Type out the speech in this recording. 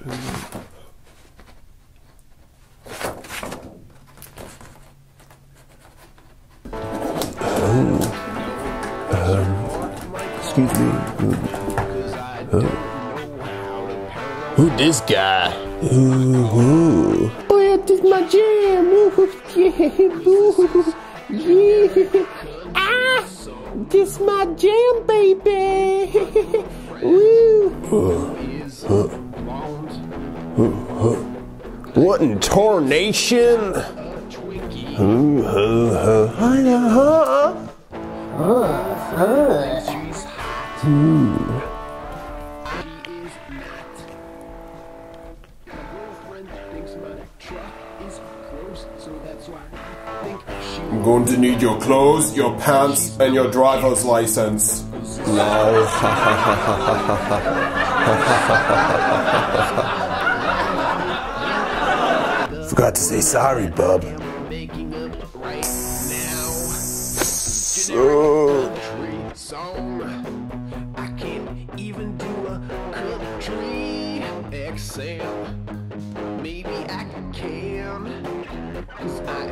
open up. Excuse me. Who this guy? Ooh. Oh yeah, this is my jam. Yeah. Ah, this is my jam, baby. Woo. What in tarnation? I'm going to need your clothes, your pants, and your driver's license. No. Forgot to say sorry, bub. Maybe I can, 'cause I am